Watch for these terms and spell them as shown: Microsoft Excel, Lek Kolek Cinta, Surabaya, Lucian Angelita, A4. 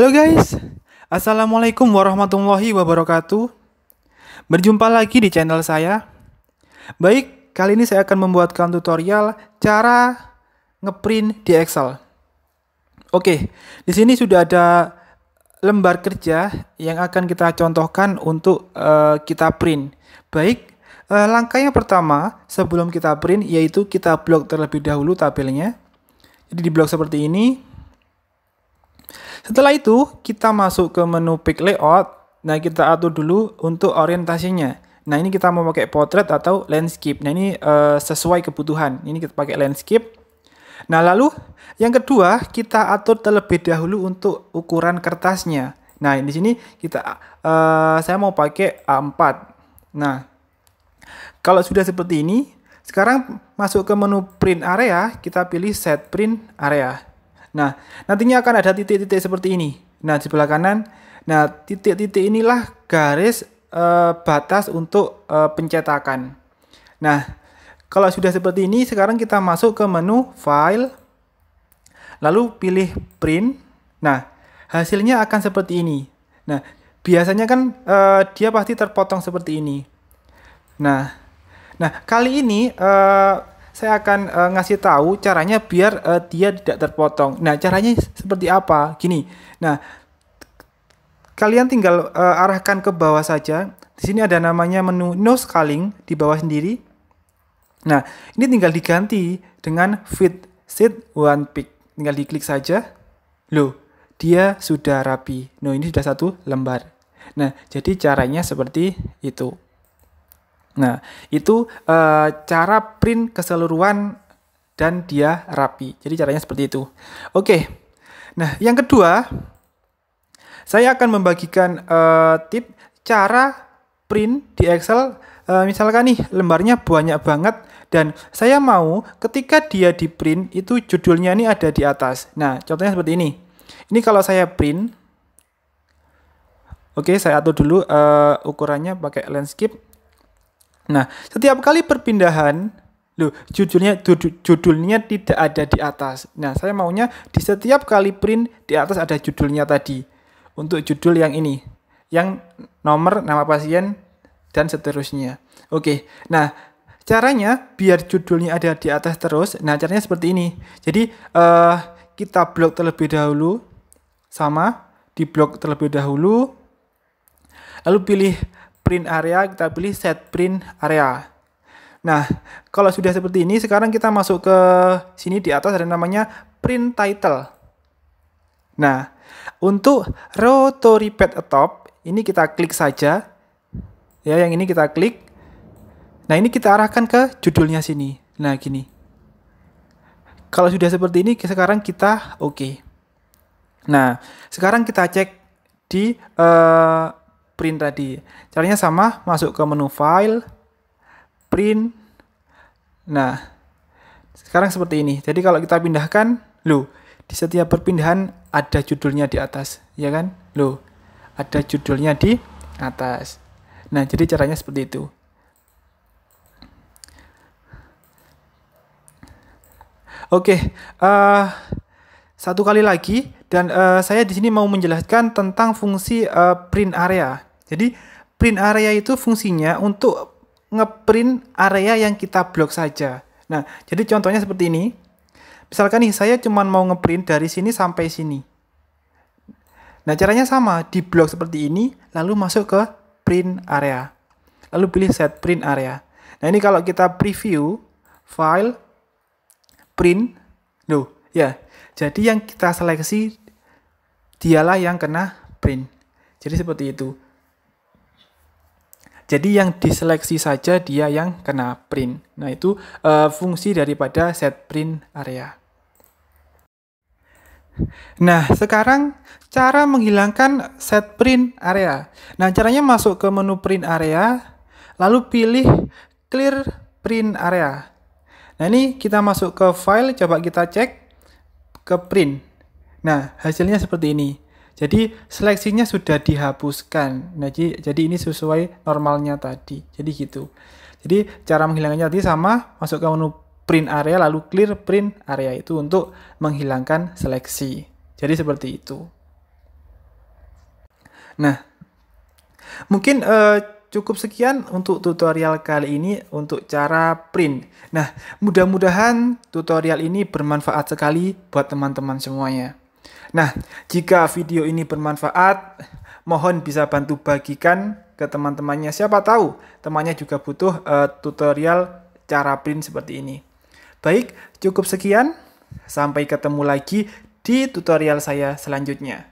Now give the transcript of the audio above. Halo guys, Assalamualaikum warahmatullahi wabarakatuh. Berjumpa lagi di channel saya. Baik, kali ini saya akan membuatkan tutorial cara ngeprint di Excel. Oke, di sini sudah ada lembar kerja yang akan kita contohkan untuk kita print. Baik, langkah yang pertama sebelum kita print yaitu kita blok terlebih dahulu tabelnya. Jadi di blok seperti ini. Setelah itu, kita masuk ke menu pick layout. Nah, kita atur dulu untuk orientasinya. Nah, ini kita mau pakai portrait atau landscape. Nah, ini sesuai kebutuhan. Ini kita pakai landscape. Nah, lalu yang kedua, kita atur terlebih dahulu untuk ukuran kertasnya. Nah, di sini saya mau pakai A4. Nah, kalau sudah seperti ini, sekarang masuk ke menu print area, kita pilih set print area. Nah, nantinya akan ada titik-titik seperti ini. Nah, di sebelah kanan. Nah, titik-titik inilah garis batas untuk pencetakan. Nah, kalau sudah seperti ini, sekarang kita masuk ke menu file. Lalu pilih print. Nah, hasilnya akan seperti ini. Nah, biasanya kan dia pasti terpotong seperti ini. Nah, kali ini saya akan ngasih tahu caranya biar dia tidak terpotong. Nah, caranya seperti apa? Gini. Nah, kalian tinggal arahkan ke bawah saja. Di sini ada namanya menu no scaling di bawah sendiri. Nah, ini tinggal diganti dengan fit sheet one pick. Tinggal diklik saja. Loh, dia sudah rapi. Nah, ini sudah satu lembar. Nah, jadi caranya seperti itu. Nah, itu cara print keseluruhan dan dia rapi. Jadi caranya seperti itu. Oke. Nah, yang kedua, saya akan membagikan tip cara print di Excel. Misalkan nih, lembarnya banyak banget dan saya mau ketika dia di print itu judulnya ini ada di atas. Nah, contohnya seperti ini. Ini kalau saya print, oke, saya atur dulu ukurannya pakai landscape. Nah, setiap kali perpindahan, loh, judulnya tidak ada di atas. Nah, saya maunya di setiap kali print di atas ada judulnya tadi. Untuk judul yang ini, yang nomor, nama pasien, dan seterusnya. Oke, nah, caranya biar judulnya ada di atas terus. Nah, caranya seperti ini. Jadi, kita blok terlebih dahulu. Sama, di blok terlebih dahulu. Lalu pilih print area, kita pilih set print area. Nah, kalau sudah seperti ini, sekarang kita masuk ke sini di atas ada namanya print title. Nah, untuk row to repeat atop, ini kita klik saja. Ya, yang ini kita klik. Nah, ini kita arahkan ke judulnya sini. Nah, gini. Kalau sudah seperti ini, sekarang kita oke. Nah, sekarang kita cek di print tadi. Caranya sama, masuk ke menu file, print. Nah, sekarang seperti ini. Jadi kalau kita pindahkan, loh, di setiap perpindahan ada judulnya di atas, ya kan? Loh, ada judulnya di atas. Nah, jadi caranya seperti itu. Oke, satu kali lagi dan saya di sini mau menjelaskan tentang fungsi print area. Jadi, print area itu fungsinya untuk ngeprint area yang kita blok saja. Nah, jadi contohnya seperti ini. Misalkan nih, saya cuma mau ngeprint dari sini sampai sini. Nah, caranya sama, di blok seperti ini, lalu masuk ke print area. Lalu pilih set print area. Nah, ini kalau kita preview, file, print, loh, ya. Jadi, yang kita seleksi, dialah yang kena print. Jadi, seperti itu. Jadi yang diseleksi saja dia yang kena print. Nah, itu fungsi daripada set print area. Nah, sekarang cara menghilangkan set print area. Nah, caranya masuk ke menu print area, lalu pilih clear print area. Nah, ini kita masuk ke file, coba kita cek ke print. Nah, hasilnya seperti ini. Jadi seleksinya sudah dihapuskan. Nah, jadi ini sesuai normalnya tadi. Jadi gitu. Jadi cara menghilangkannya tadi sama, masuk ke menu print area lalu clear print area itu untuk menghilangkan seleksi. Jadi seperti itu. Nah, mungkin cukup sekian untuk tutorial kali ini untuk cara print. Nah, mudah-mudahan tutorial ini bermanfaat sekali buat teman-teman semuanya. Nah, jika video ini bermanfaat, mohon bisa bantu bagikan ke teman-temannya. Siapa tahu temannya juga butuh tutorial cara print seperti ini. Baik, cukup sekian. Sampai ketemu lagi di tutorial saya selanjutnya.